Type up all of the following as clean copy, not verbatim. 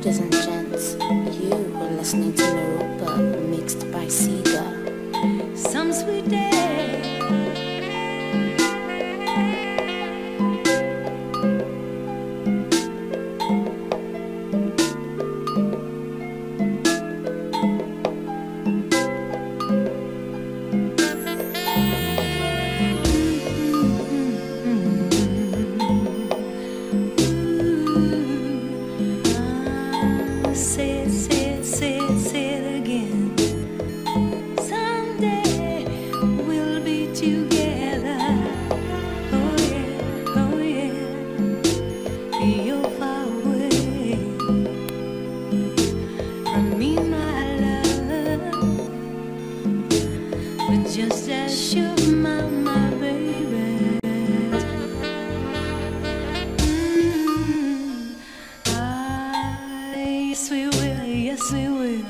Ladies and gents, you are listening to Meropa, mixed by Ceega. Some sweet day just as sure, my baby. Yes we will, yes we will.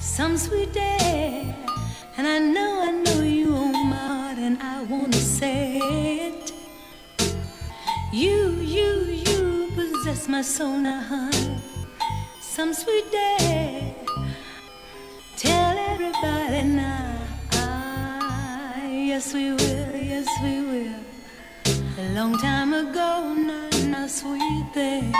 Some sweet day, and I know you own my heart, and I wanna say it. You possess my soul now, honey. Some sweet day. Tell everybody now, yes we will, yes we will. A long time ago, not sweet thing.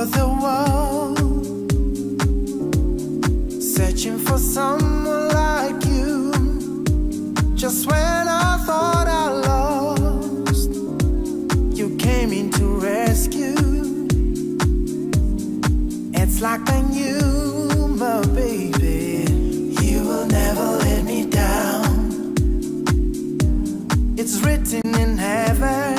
for the world, searching for someone like you. Just when I thought I lost, you came in to rescue. It's like I knew, my baby, you will never let me down. It's written in heaven,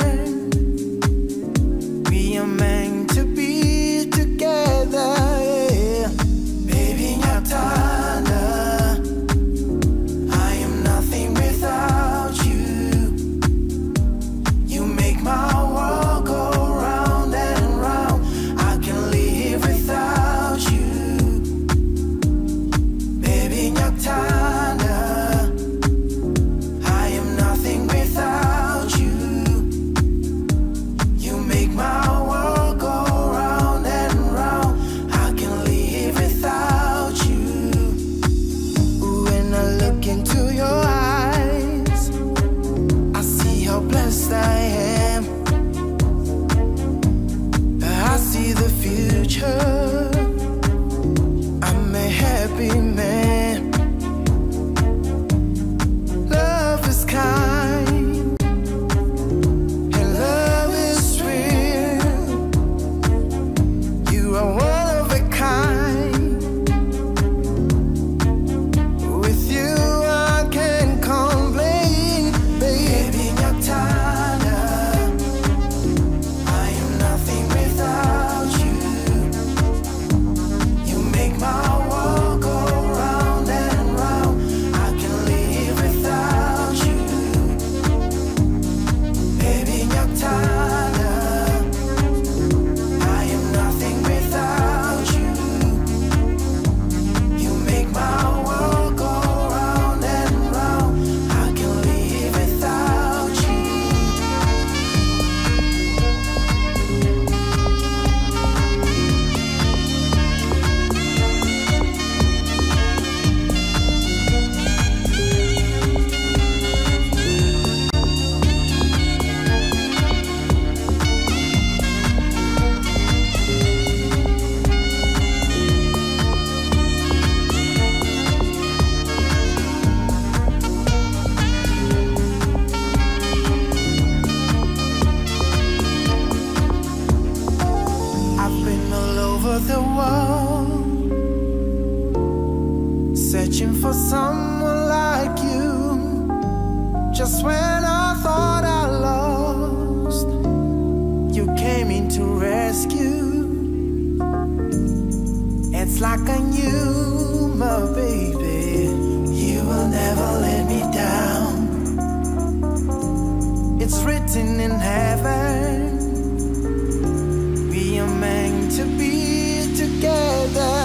I'm a happy man. Love is kind and love is real. You are one of a kind. With you I can't complain, baby. Baby, I'm tired of, I am nothing without. The world, searching for someone like you. Just when I thought I lost, you came in to rescue. It's like I knew, my baby, you will never let me down. It's written in heaven, we are meant to be together.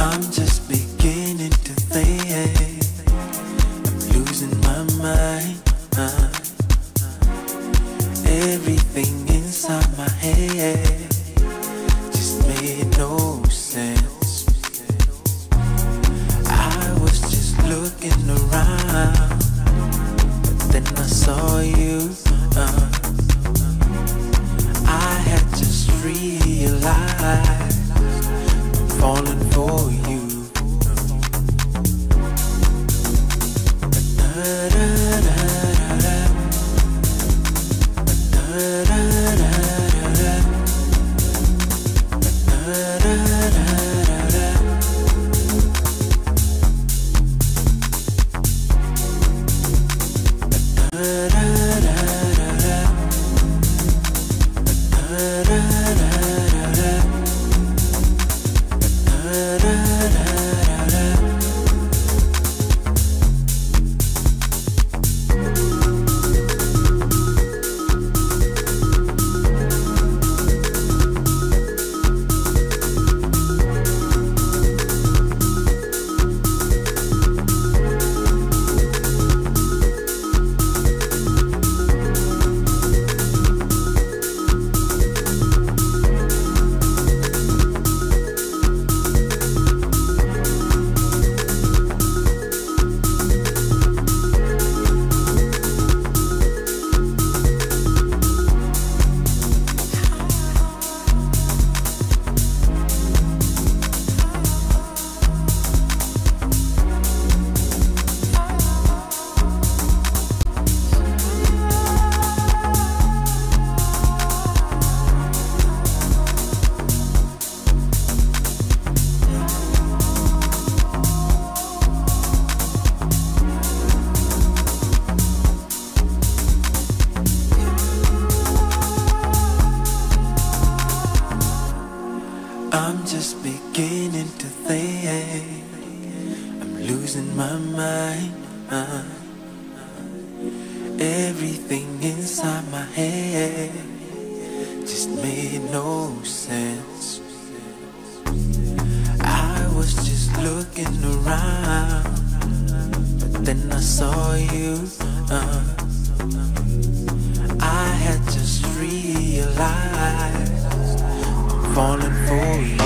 I'm just beginning to think I'm losing my mind. Everything inside my head just made no sense. I was just looking around, but then I saw you. I had just realized I'm falling for you. I'm just beginning to think I'm losing my mind. Everything inside my head just made no sense. I was just looking around, but then I saw you. I had just realized falling for you.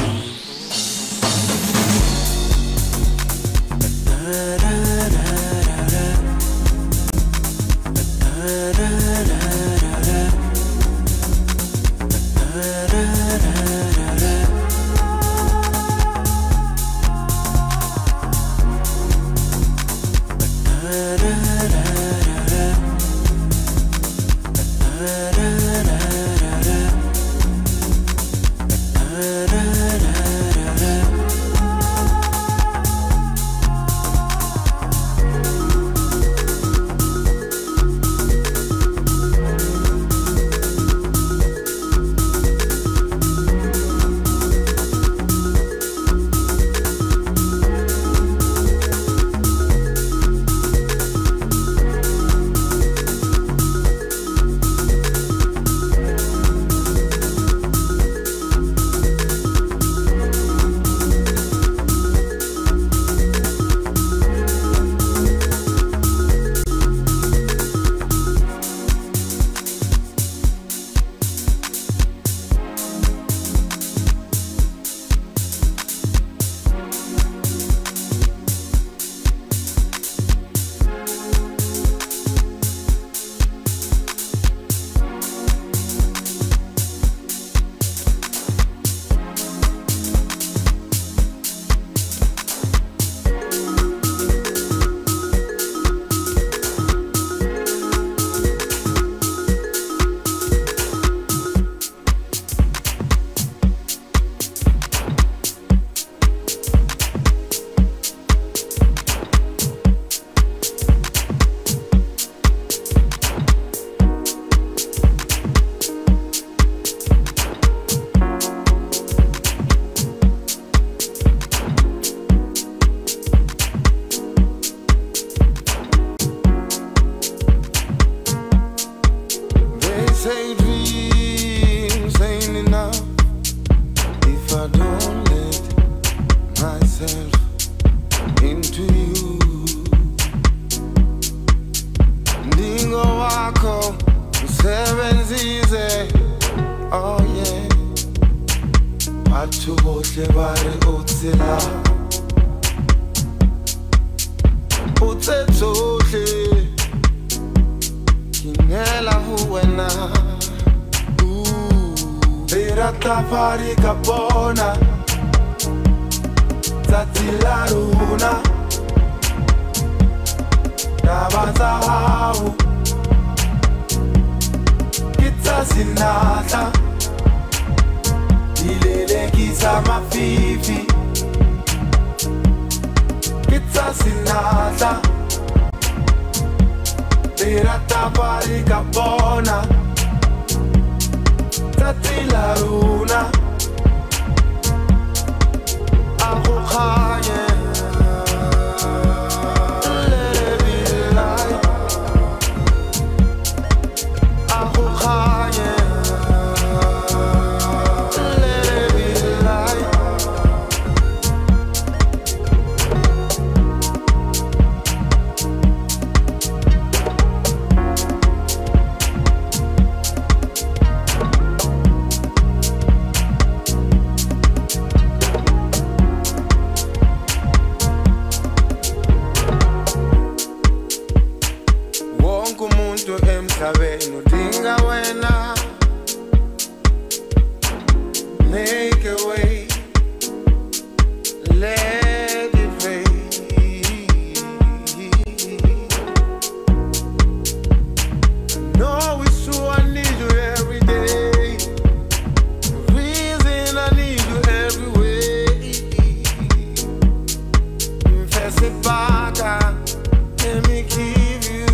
myself into you. Dingo wako, seven's easy. Oh yeah. Watu wote wari utsila. Utse tote. Kinela huwena. Birata pari kapona. Zatila runa Nabanza hau Kita sinata Ilele kisa mafifi Kita sinata Birata pari kapona Zatila runa Dinga wena, make a way, let it rain. No, it's true, I need you every day. The reason I need you every way. Fess it back, let me give you.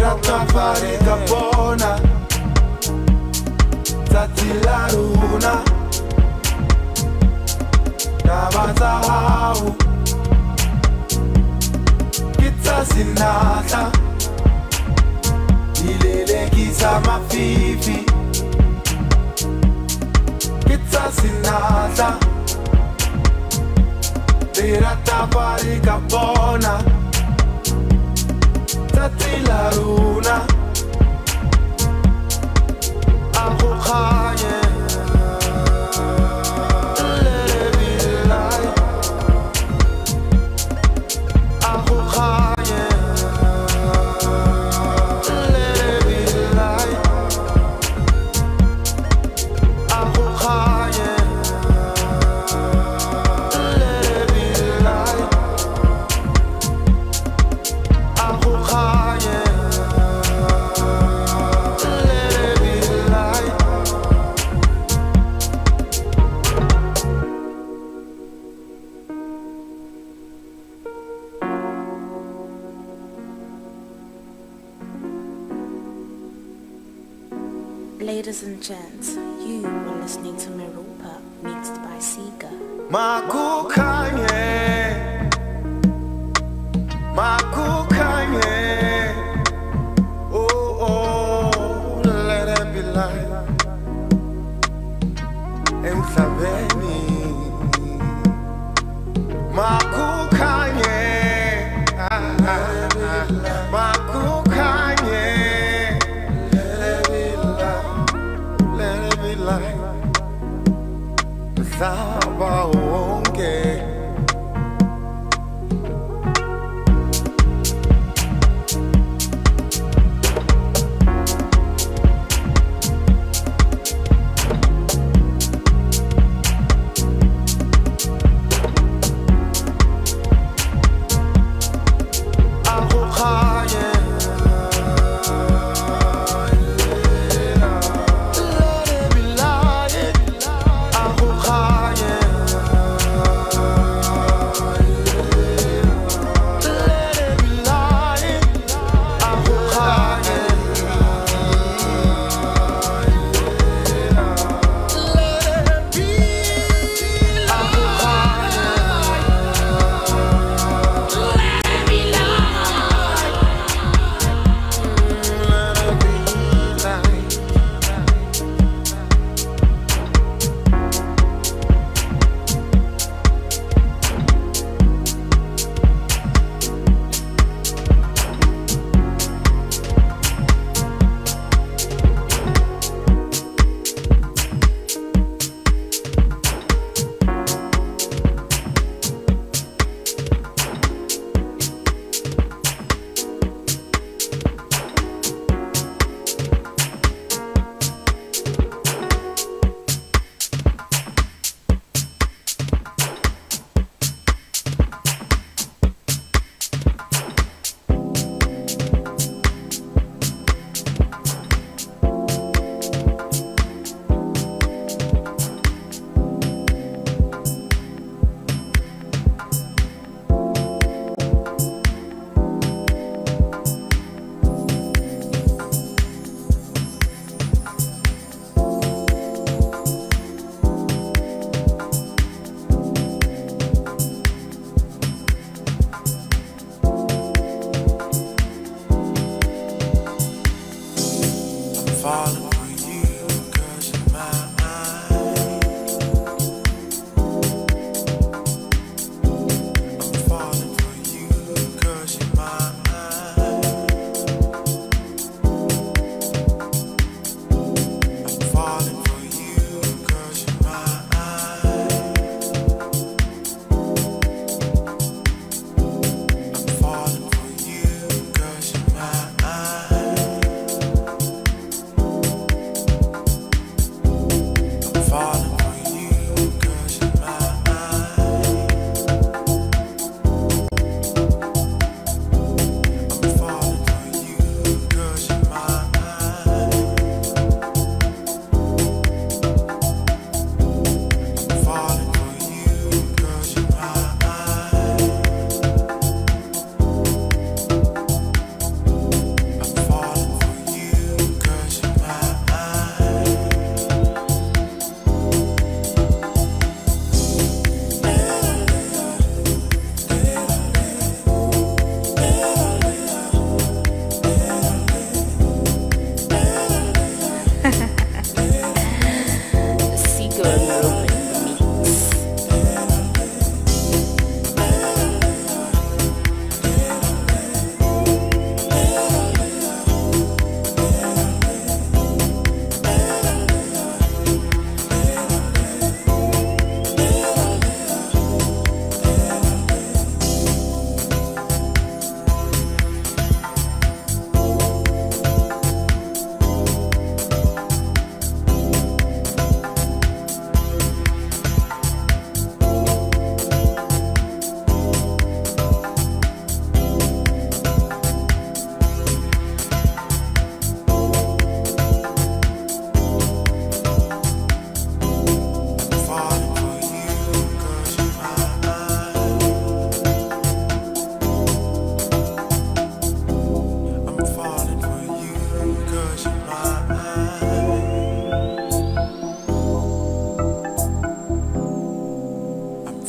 Ratafari kapona Zatila runa Nabanza hau Kita sinata Ilele kisa mafifi Kita sinata Ratafari kapona Zatila runa Aku kaya Ladies and gents, you are listening to Meropa, mixed by Ceega. Makukanye, oh oh, let it be light. Emhlabeni, makukanye, Saba wonke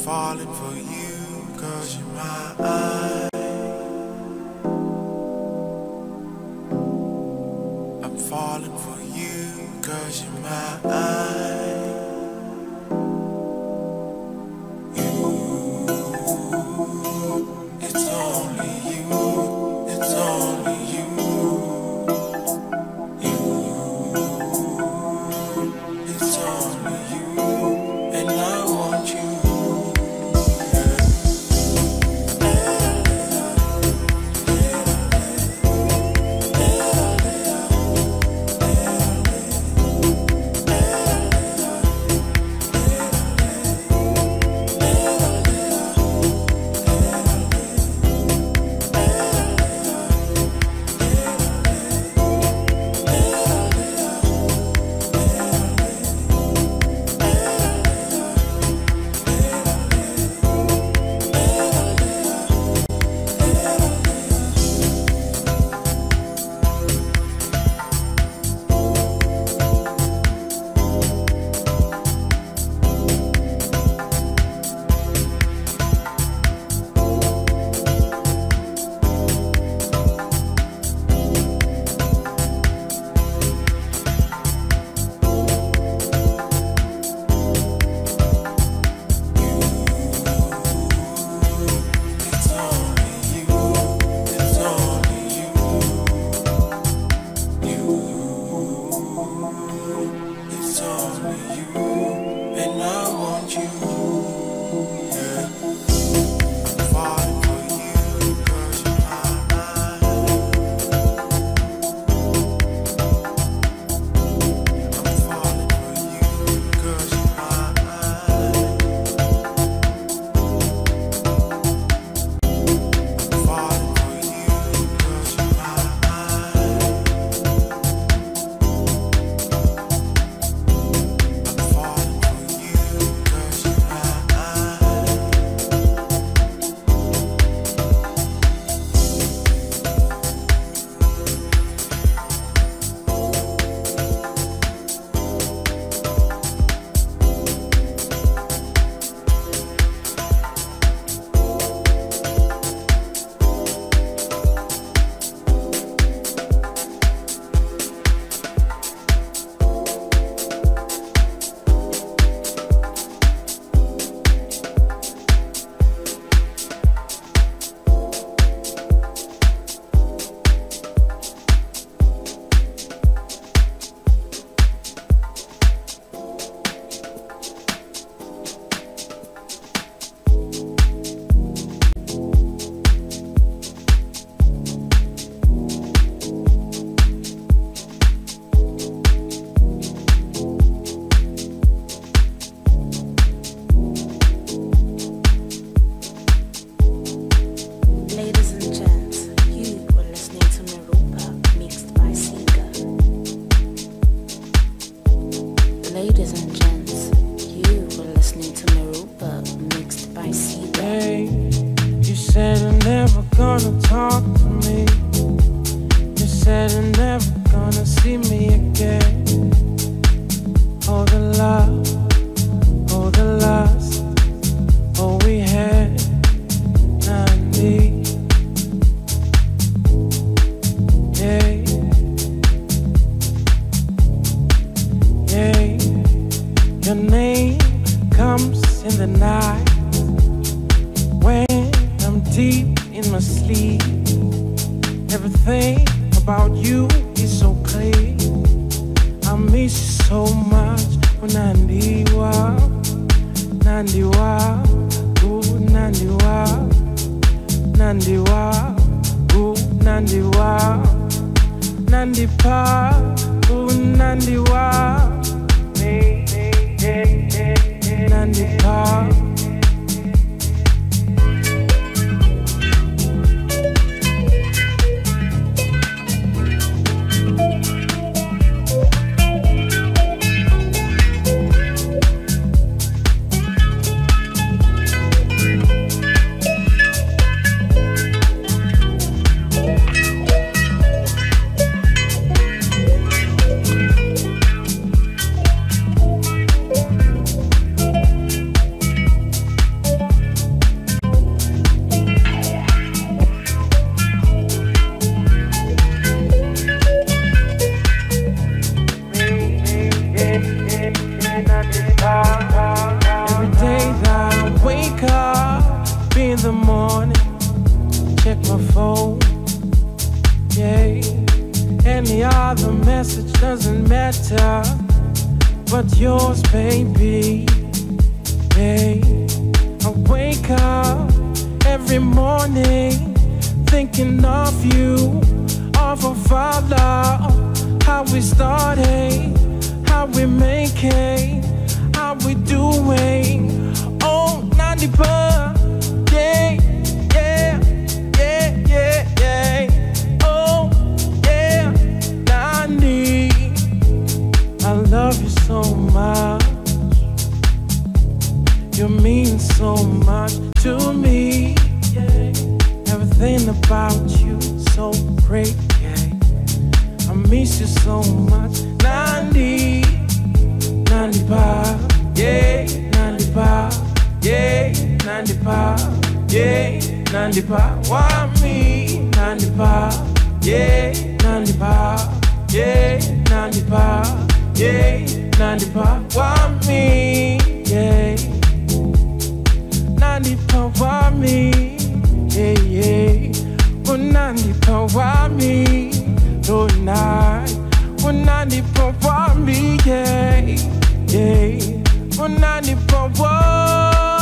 falling for you, 'cause you're my eye. I'm falling for you, 'cause you're my eye. Ladies and gents, you were listening to Meropa, mixed by Ceega. Hey, you said you're never gonna talk to me. You said you're never gonna see me again. All the love, all the lust, all we had, now I need. Yeah. Your name comes in the night when I'm deep in my sleep. Everything about you is so clear. I miss you so much. Oh, Nandiwa, Nandiwa, ooh, Nandiwa, Nandiwa, ooh, Nandiwa, Nandipa, ooh, Nandiwa. Nandipa. message doesn't matter, but yours, baby. Hey, I wake up every morning thinking of you, of our love, how we started, how we make it, how we doing. Oh, 90%, yeah. So much, you mean so much to me. Yeah. Everything about you so great. Yeah. I miss you so much. 90, 95, yeah, 95, yeah, 95, yeah, 95. Why me? 95, yeah, 95, yeah, 95, yeah. 95, why me? Yeah. 95, why me? Yeah, yeah. Oh, 95, why me? Oh, nah. Oh, 95, why me? Yeah, yeah. Oh, 95, why me?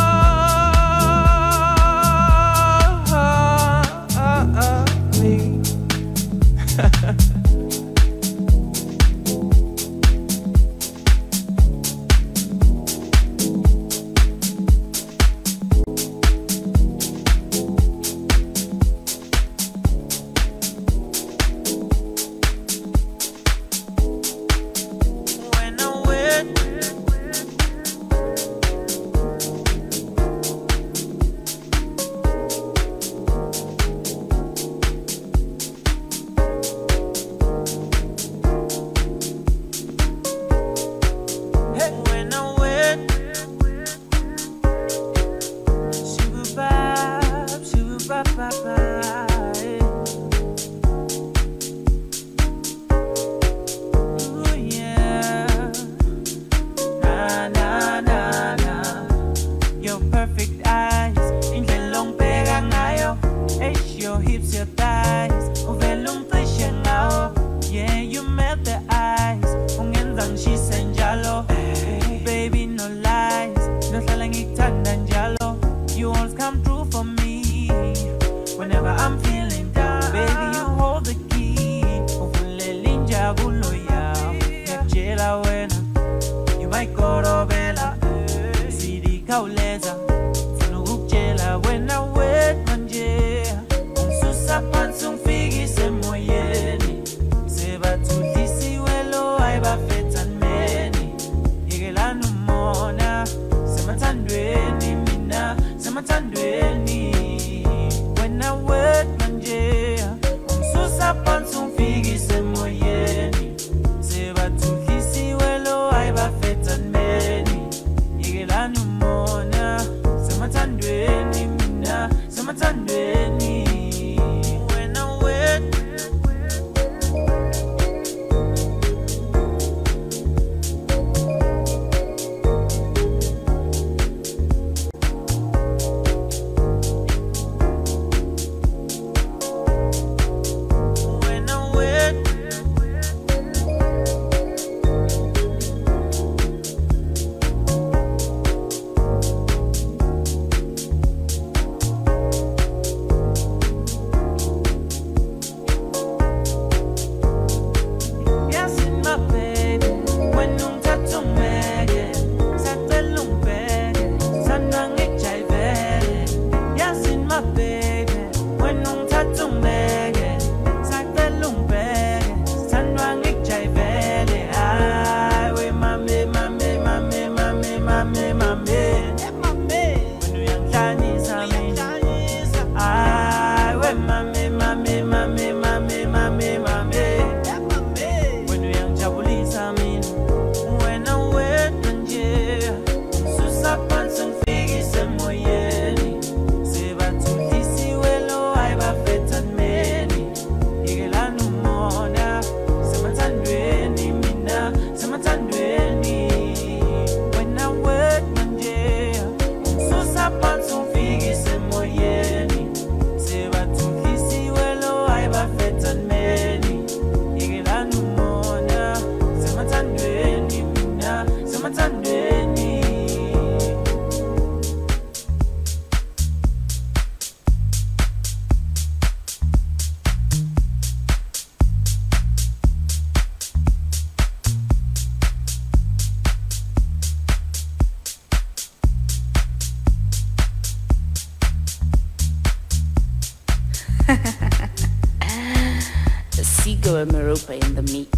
Ceega Wa Meropa in the mix.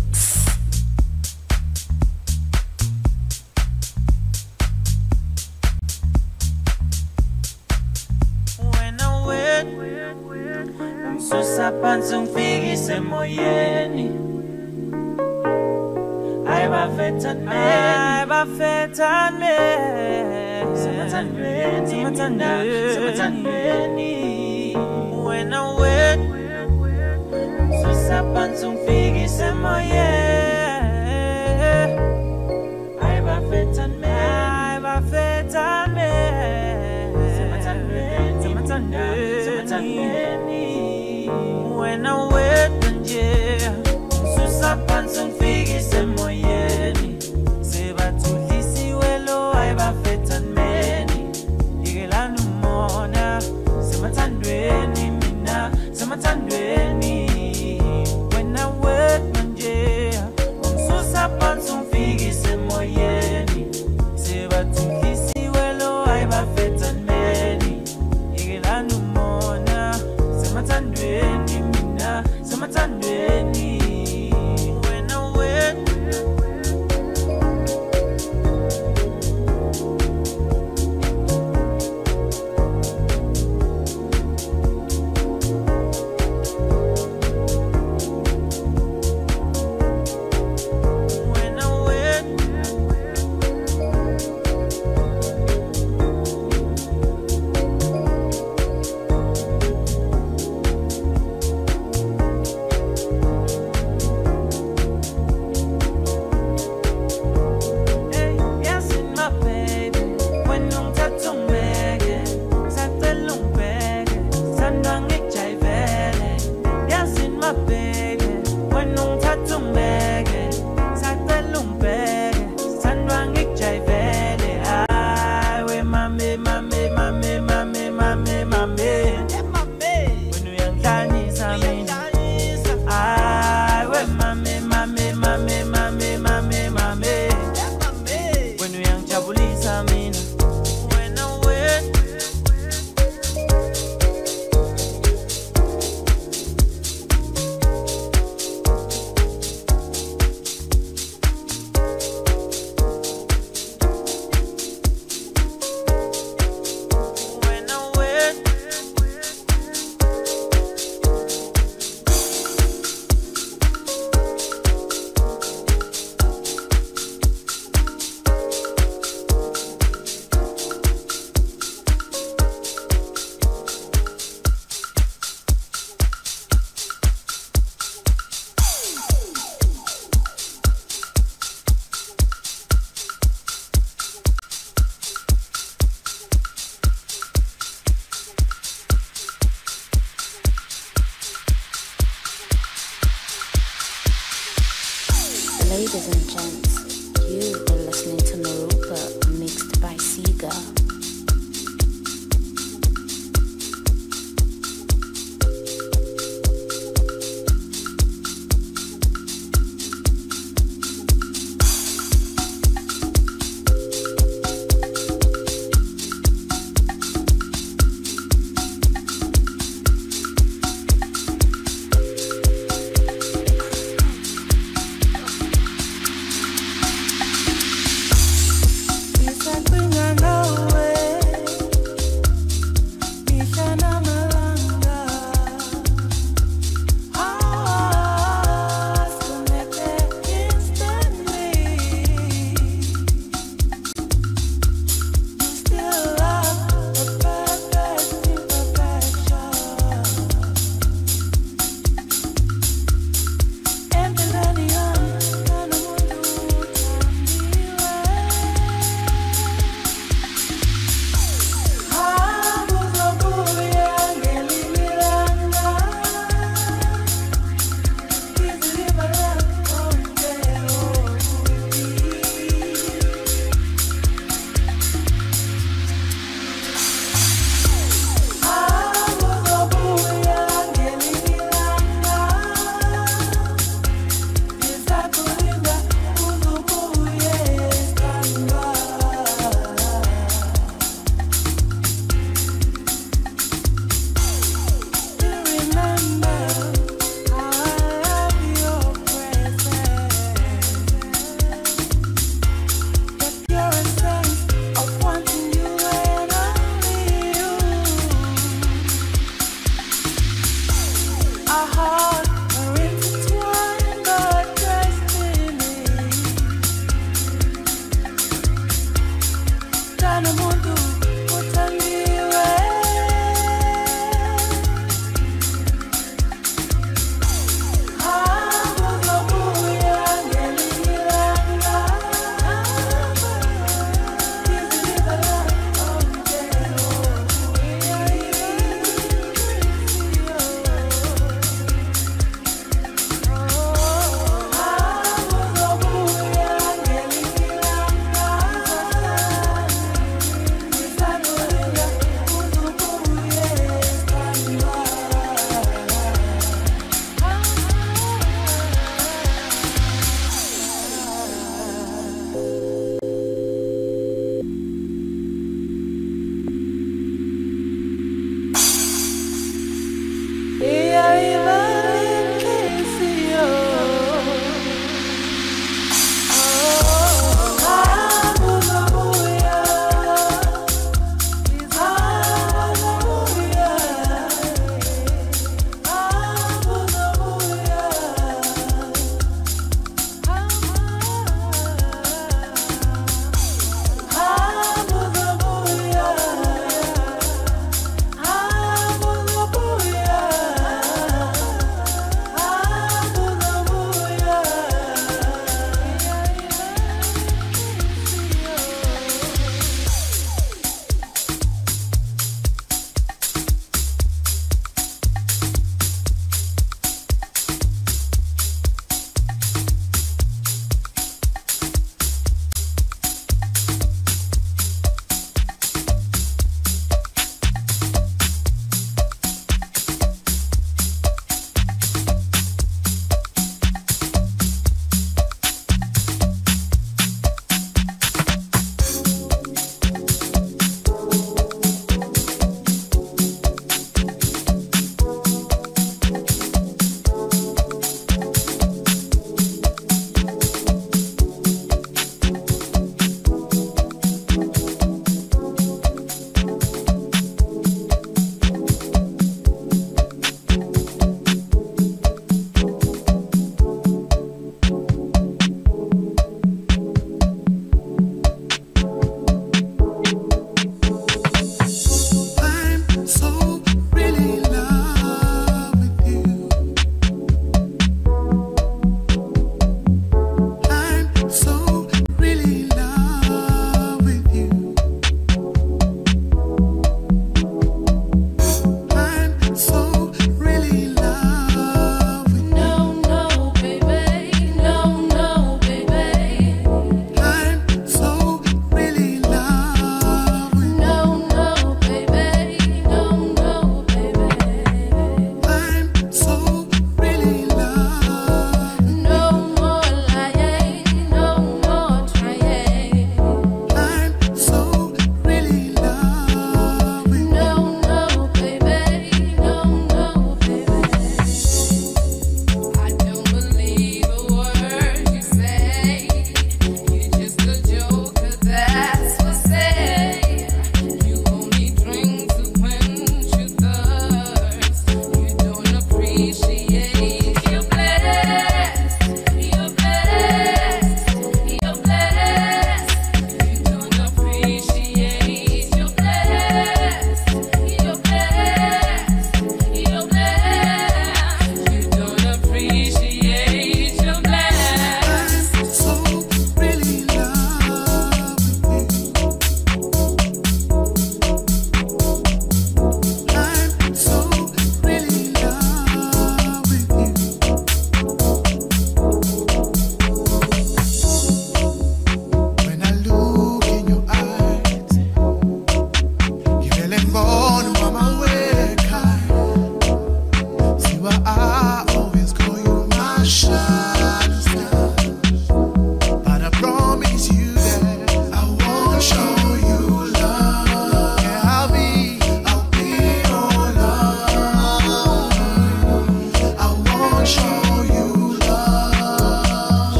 Msusa panzi mfigise moyeni Aiba fetan meni Uwena uwenu Msusa panzi mfigise moyeni Aiba fetan meni When I wait and yeah, Susa Panson figures and moyeni. Seba to Lisi Wello, Iba Fetan Meni. Igelan Mona, Samatandreni Mina, Samatandreni. When I wait and yeah, Susa Panson figures and moyeni. Seba to Lisi Wello, Iba Fetan Meni. Igelan Mona, Samatandreni. Samatandreni wena wena Ladies and gents, you are listening to Meropa, mixed by Ceega.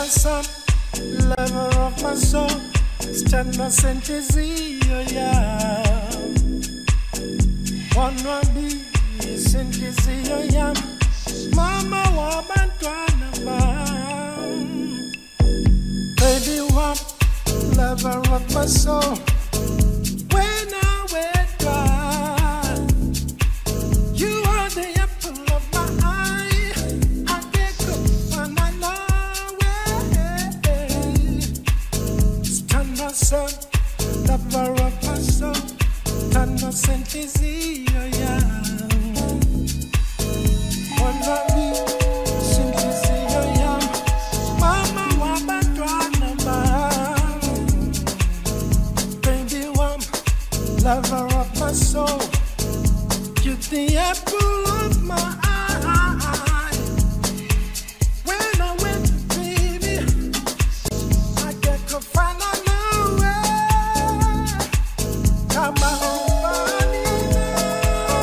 my son, lover of my soul, stand my sentence, yeah. One rabbi, sentence, yeah. Mama, woman, grandma. Baby, one, lover of my soul. Lover of my soul, you're the apple of my eye. When I'm with you, baby, I can't find nowhere. Got my own money now,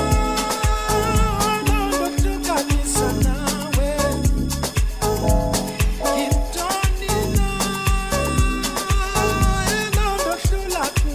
but you got me so now. You don't need now, but you like me.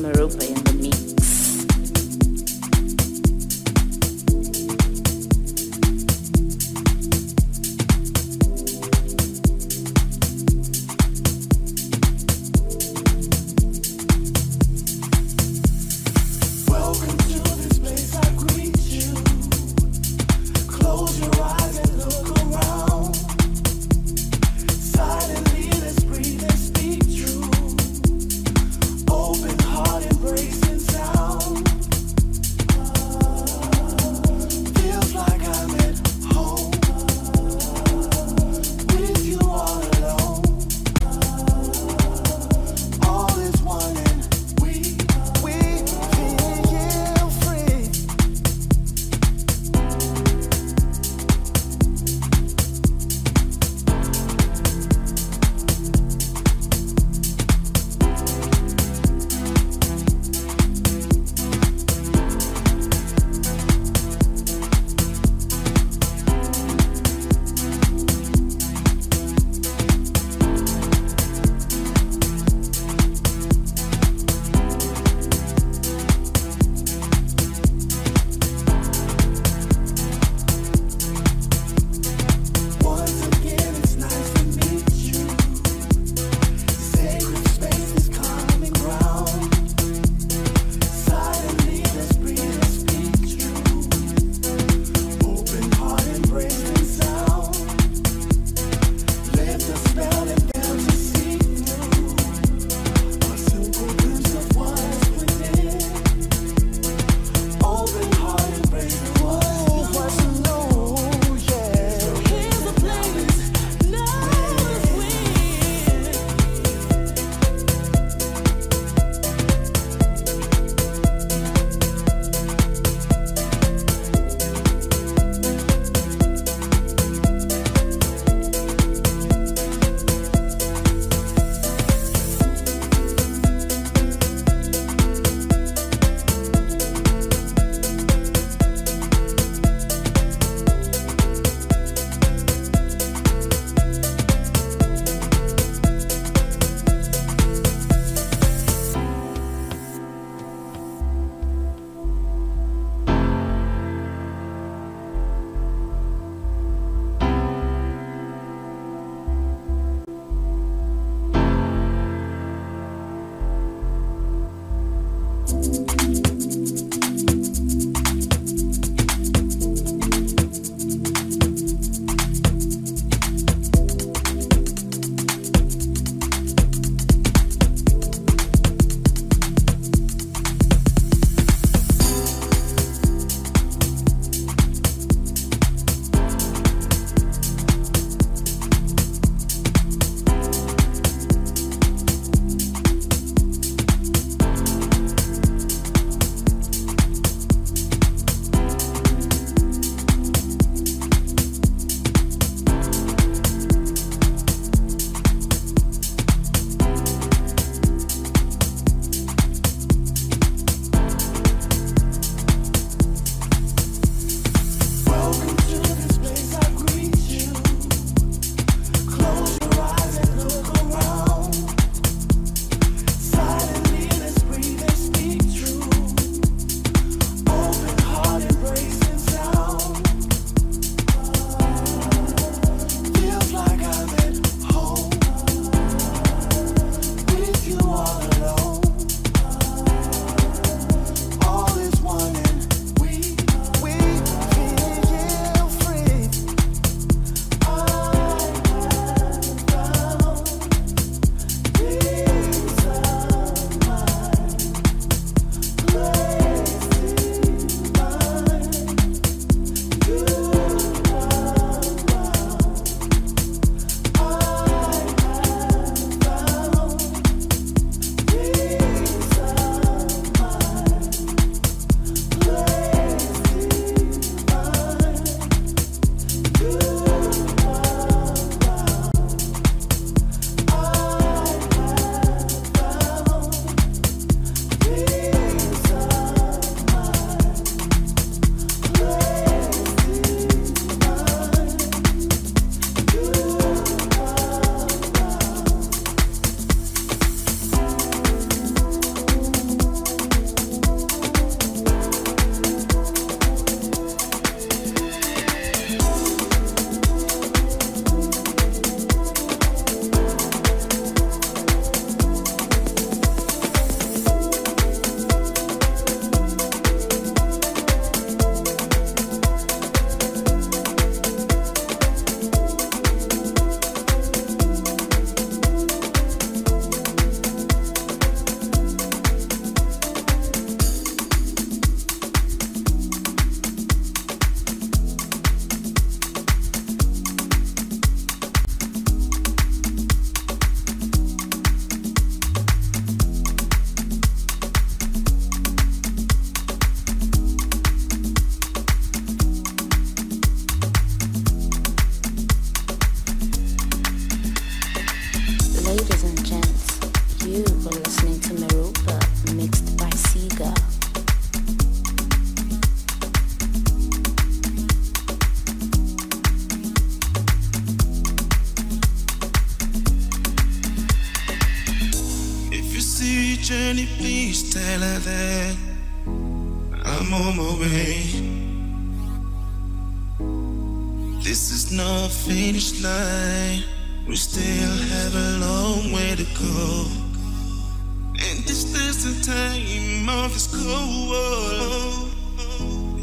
Meropa in the mix. Embrace. journey, please tell her that I'm on my way. This is not finish line, we still have a long way to go. And this distant time of this cold,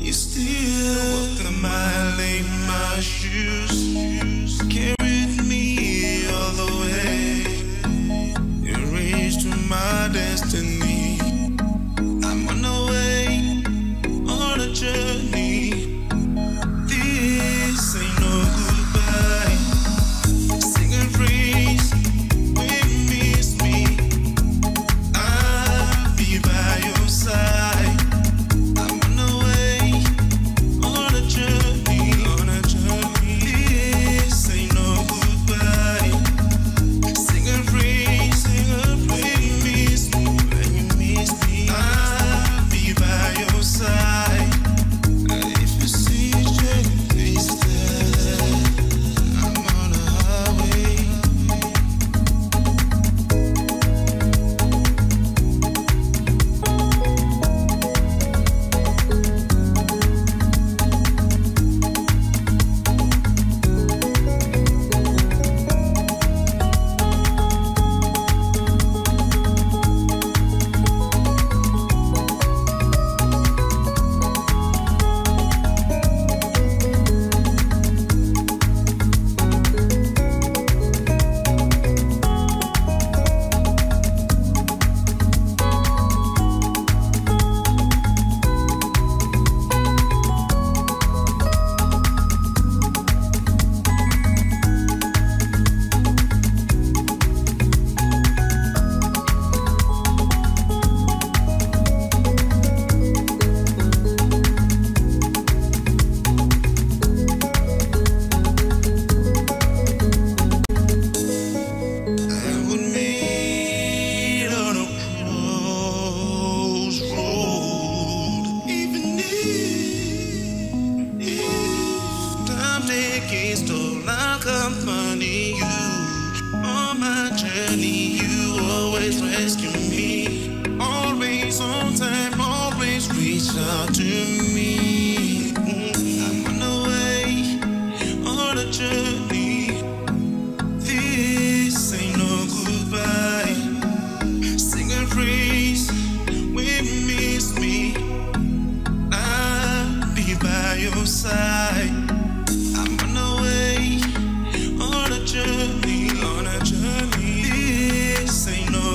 you still walk a mile in my shoes. Carried me all the way, it reached to my destiny. I'm on the way, on a journey. This ain't no goodbye. Sing and freeze, when you miss me, I'll be by your side.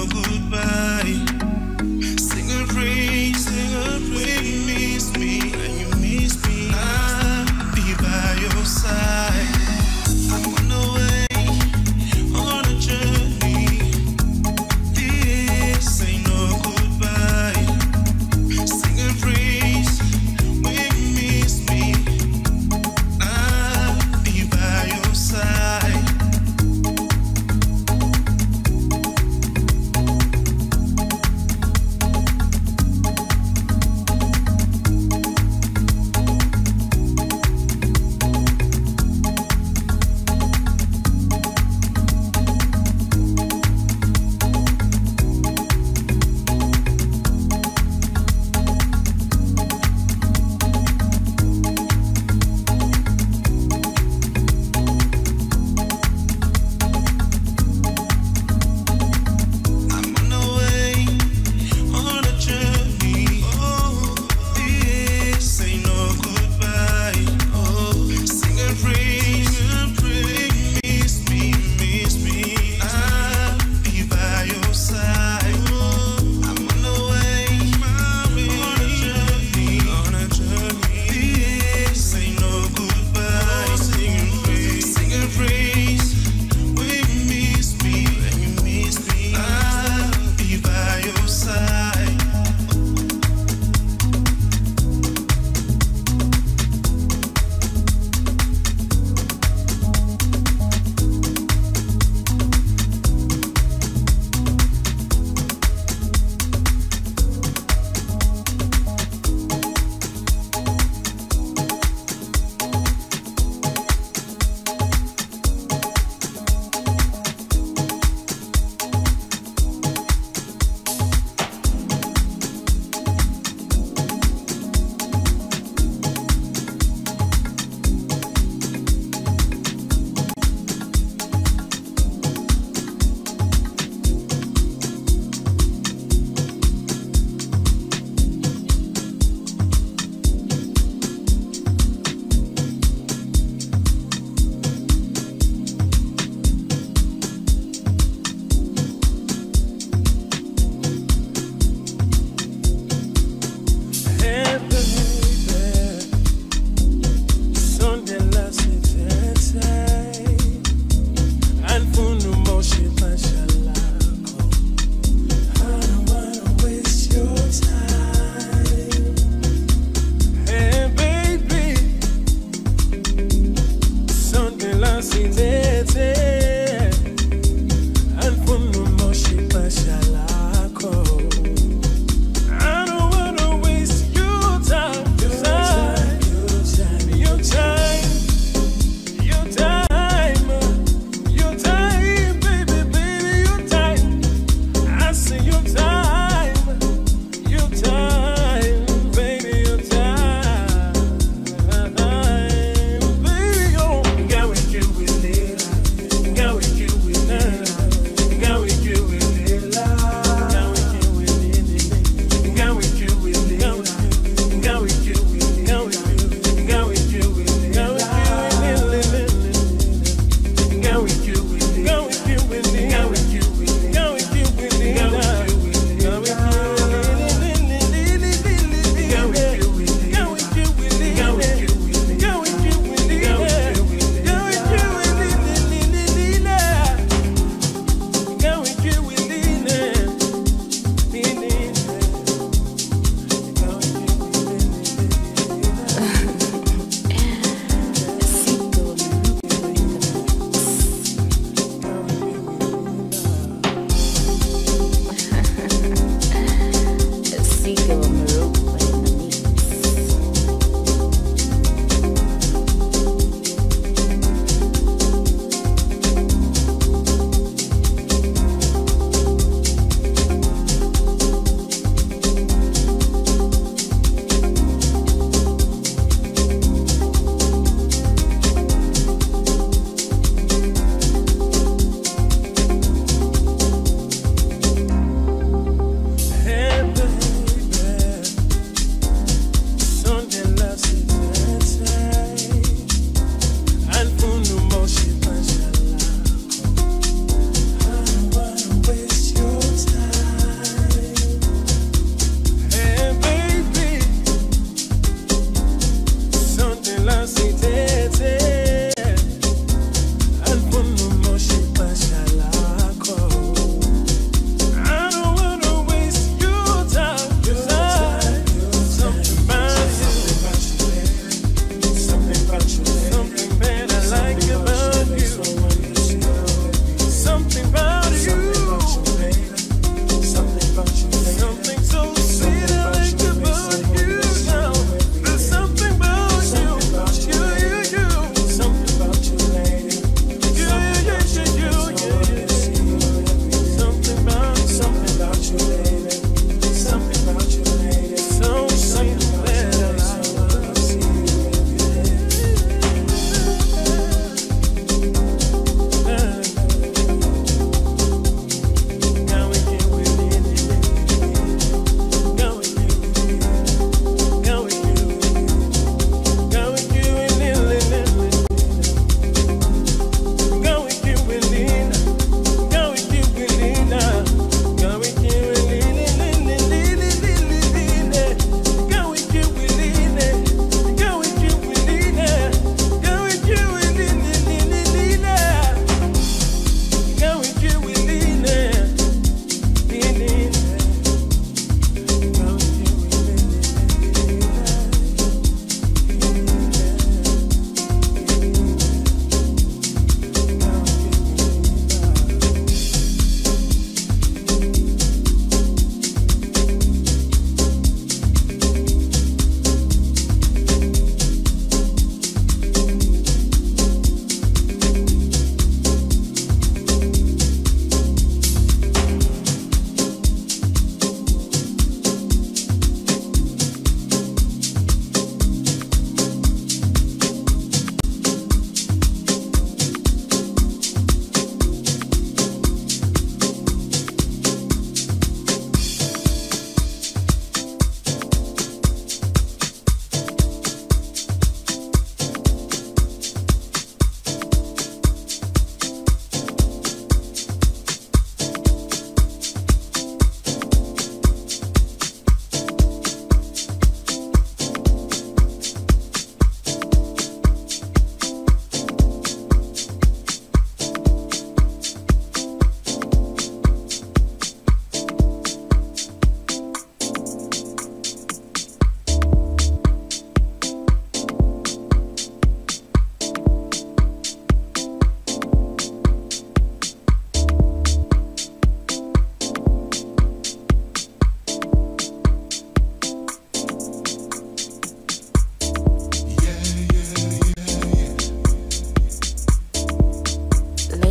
Goodbye, sing a praise, sing a praise. When you miss me,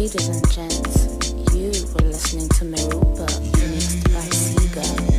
Ladies and gents, you were listening to Meropa, mixed by Ceega.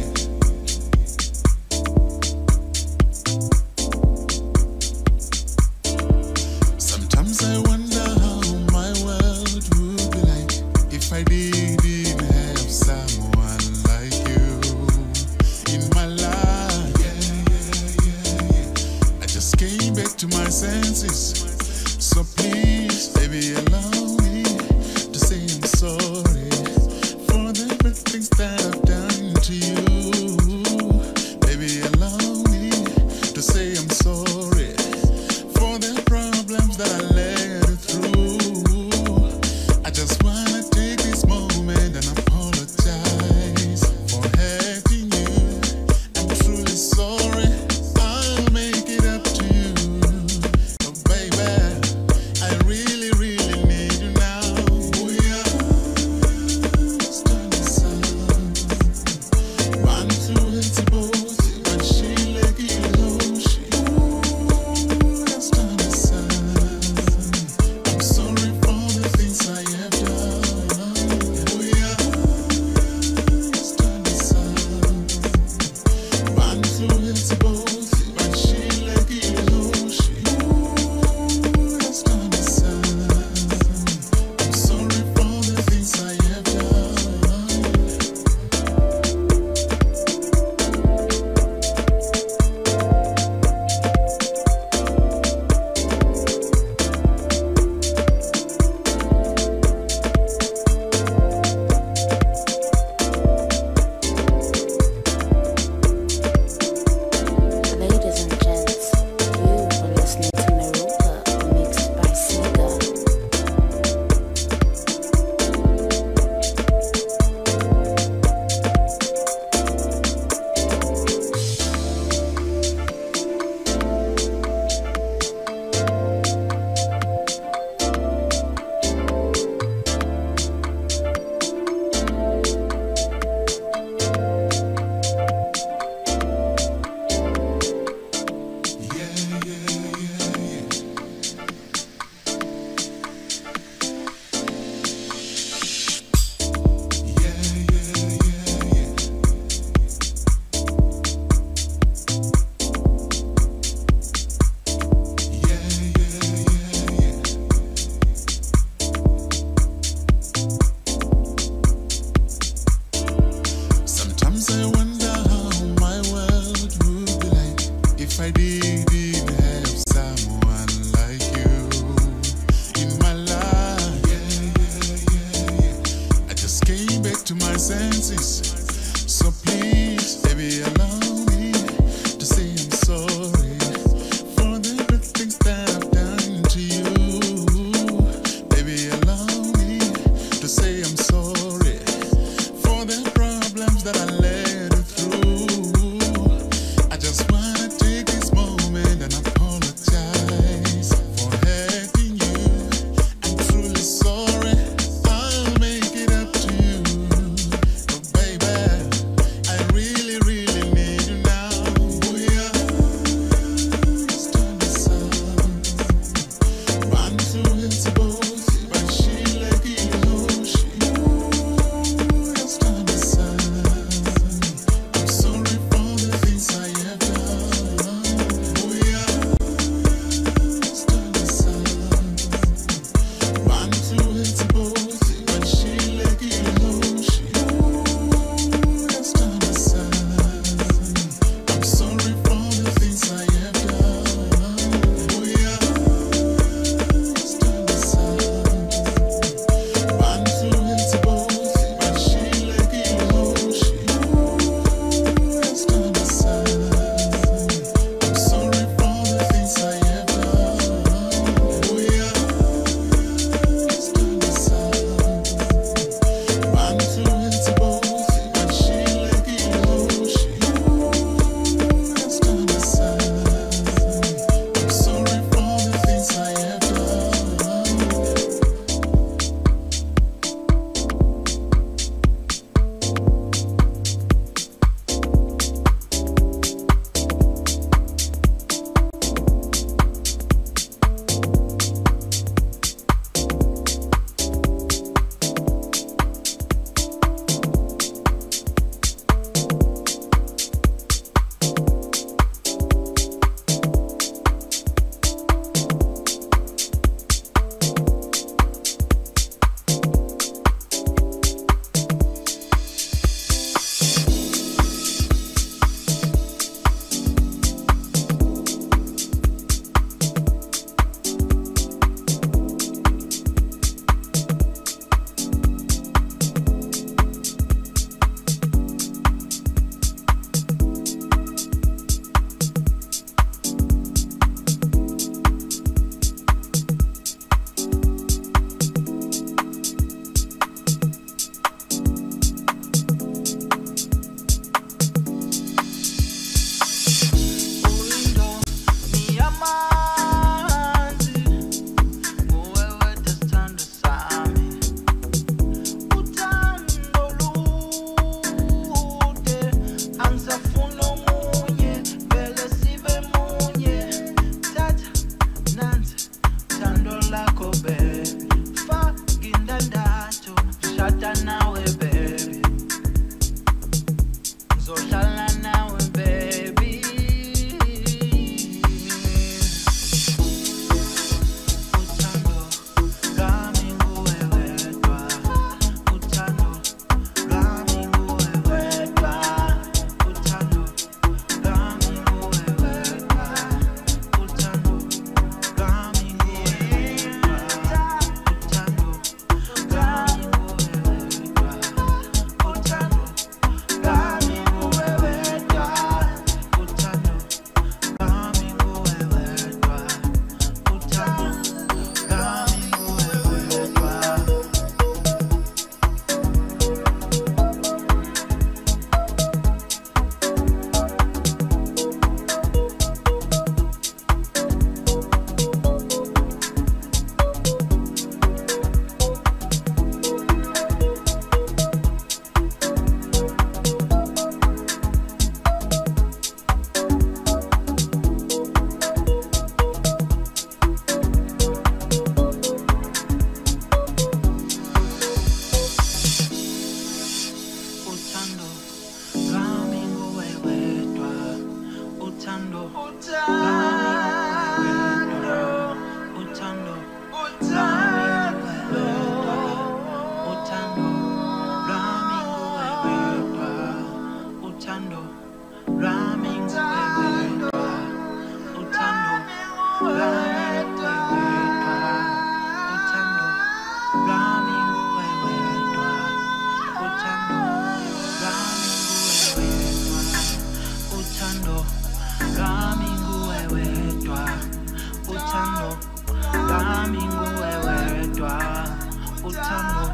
uthando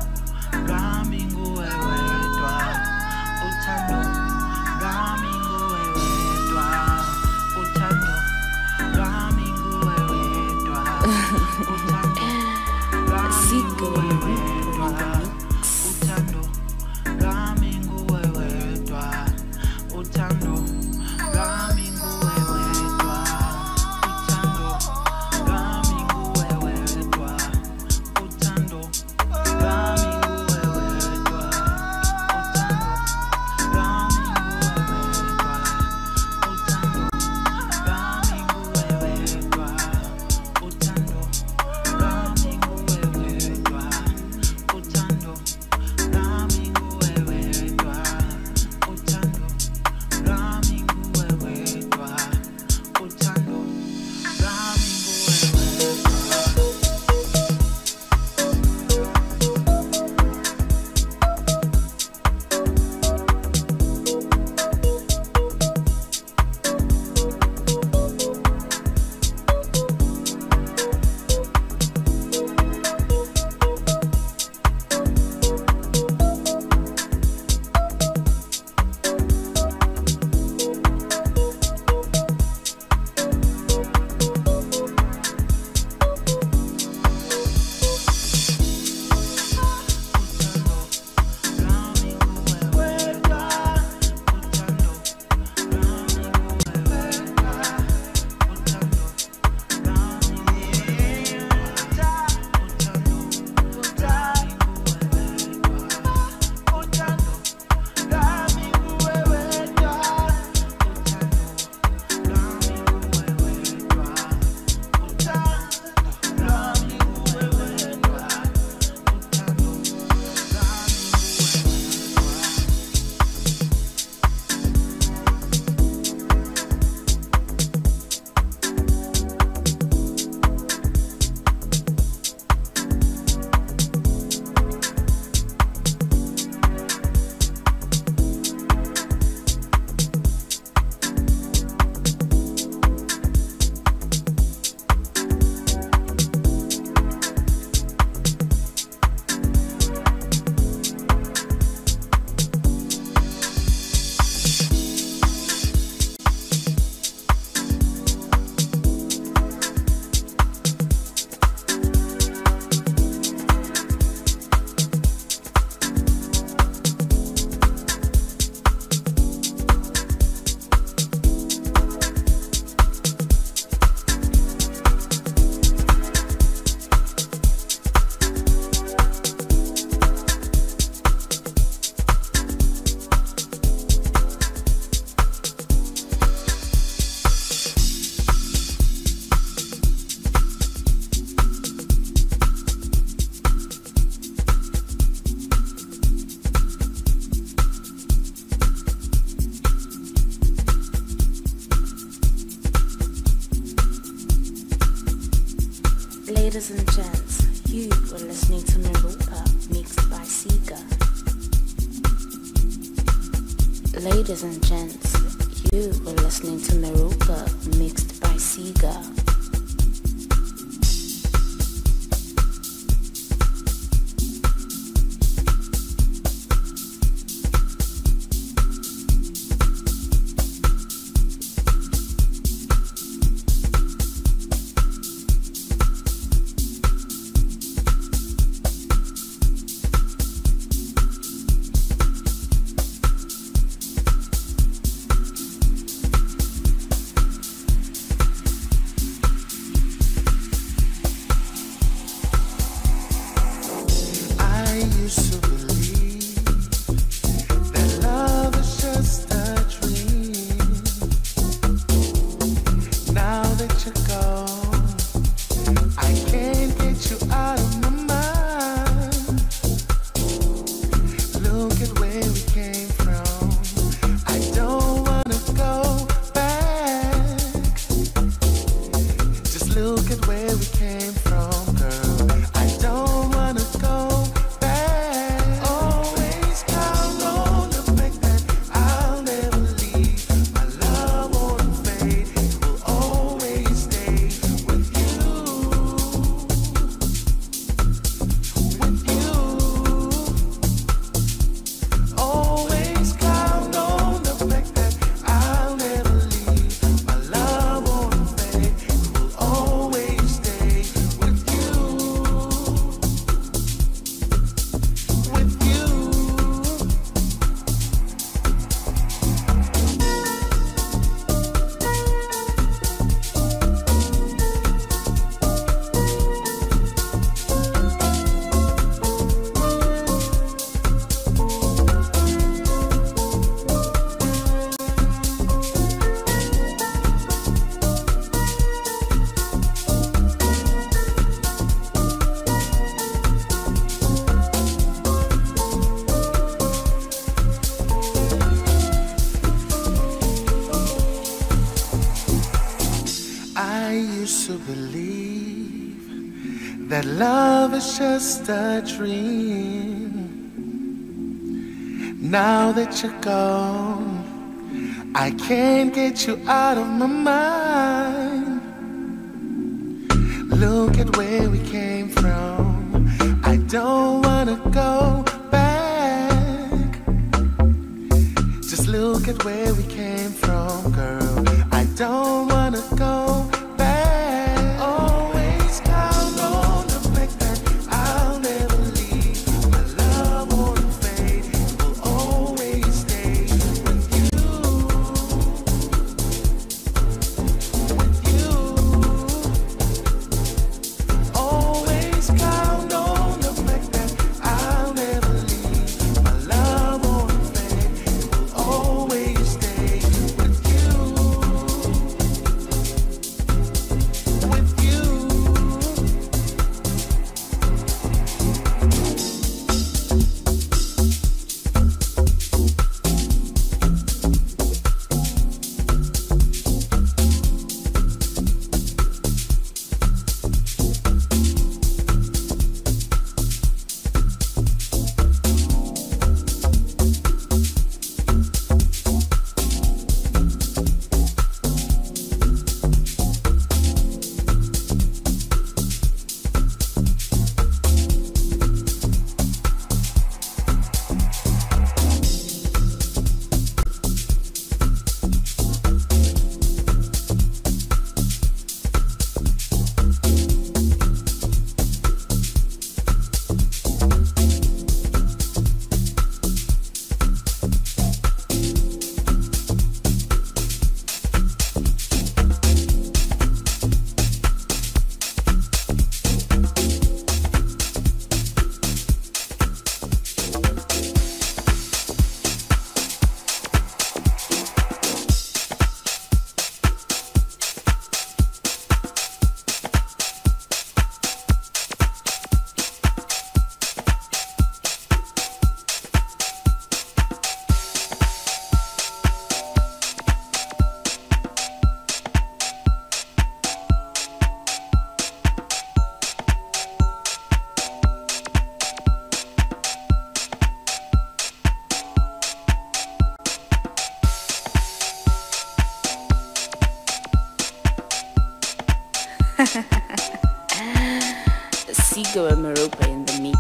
lwami nguwe wedwa, uthando lwami nguwe wedwa, uthando lwami nguwe wedwa, uthando lwami nguwe wedwa, uthando lwami nguwe wedwa, uthando lwami nguwe wedwa, uthando lwami nguwe wedwa, uthando lwami nguwe wedwa, uthando lwami nguwe wedwa, uthando lwami nguwe wedwa, uthando lwami nguwe wedwa, uthando lwami nguwe wedwa, uthando lwami nguwe wedwa, uthando lwami nguwe wedwa. Ladies and gents, you were listening to Meropa, mixed by Ceega. Ladies and gents, you were listening to Meropa, mixed by Ceega. Where we came from, girl, I don't wanna go back. that love is just a dream. Now that you're gone, I can't get you out of my mind. Look at where we came from, I don't wanna go back. Just look at where we came from, girl, I don't wanna go back. Always count on the fact that I'll never leave. My love won't fade, it will always stay with you. With you. Always count on the fact that I'll never leave. My love won't fade, it will always stay with you. With you. Ceega Wa Meropa in the mix.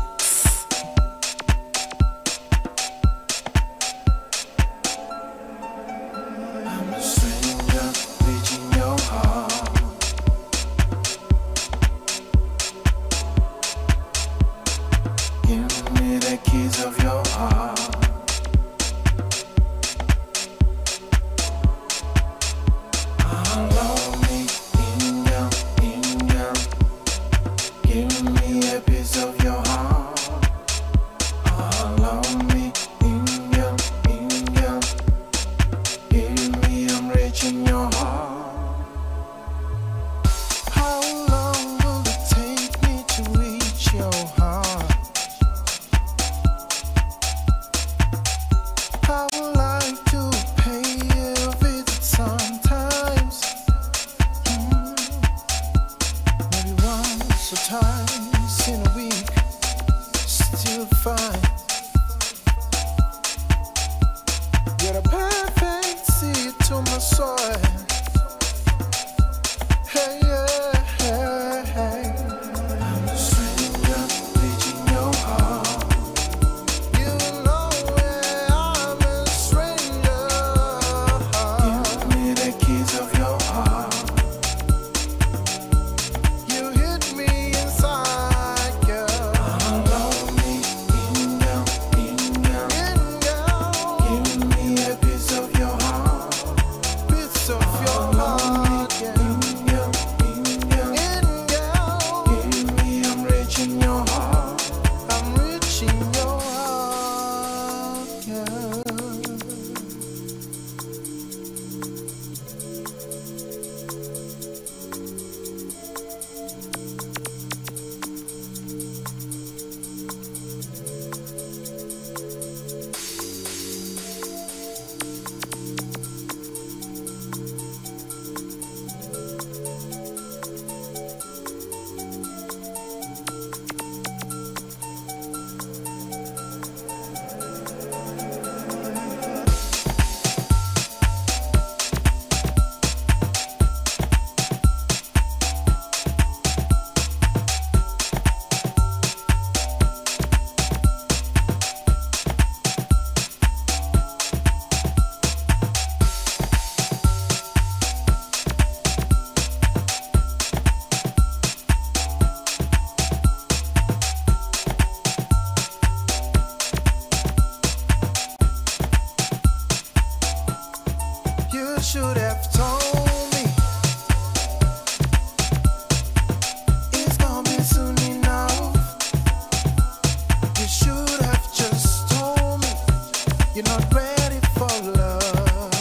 You're not ready for love.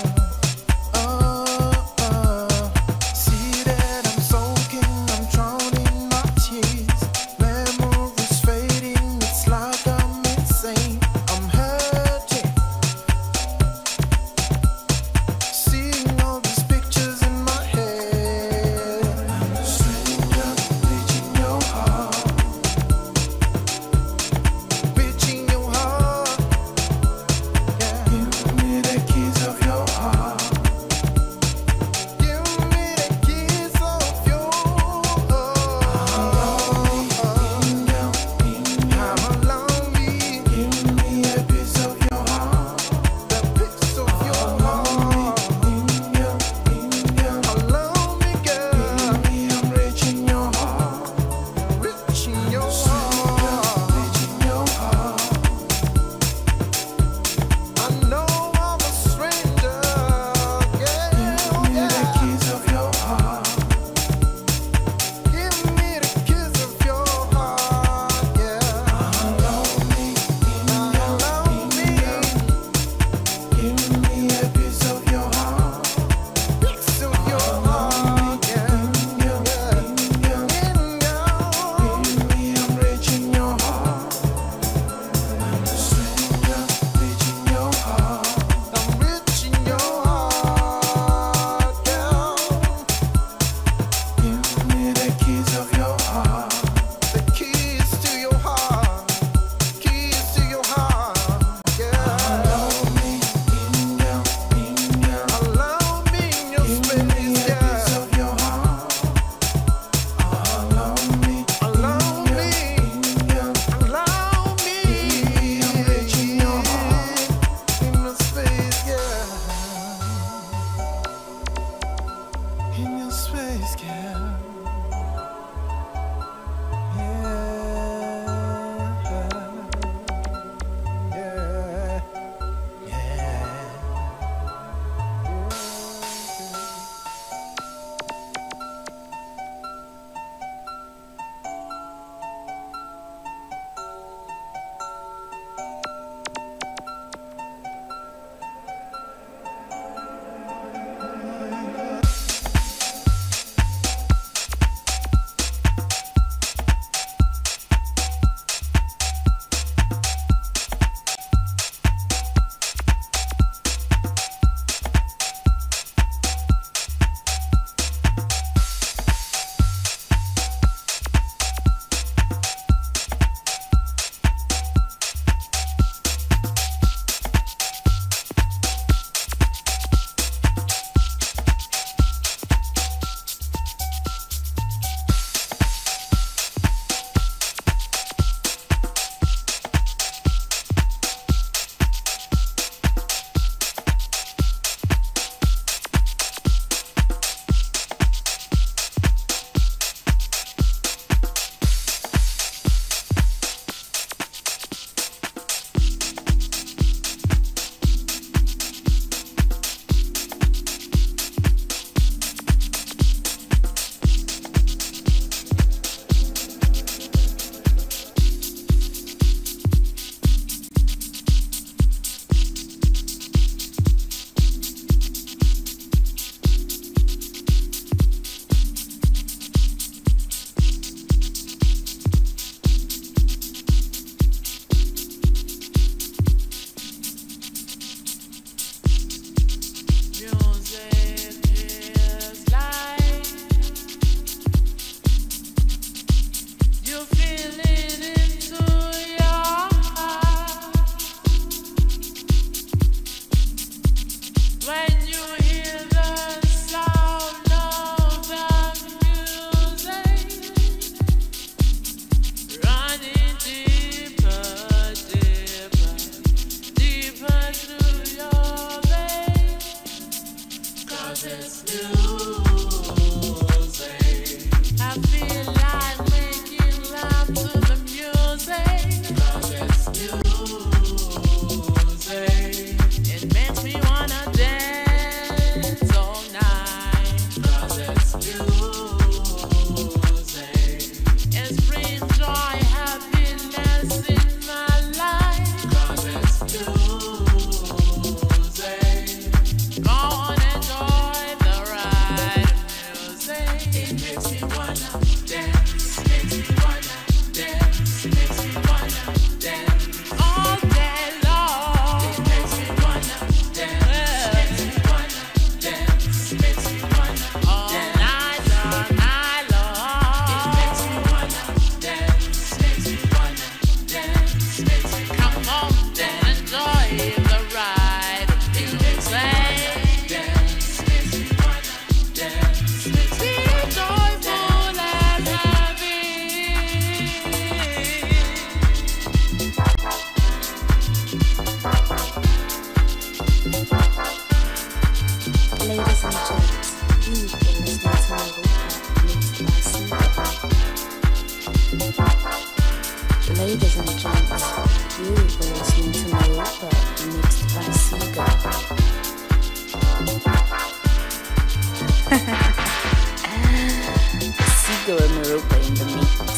See that I'm soaking, I'm drowning in my tears. Memories fading, it's like I'm insane. I'm hurting, seeing all these pictures in my head. I'm a stranger reaching your heart. Yeah. You've been listening to Meropa, mixed by Ceega Wa Meropa in the mix.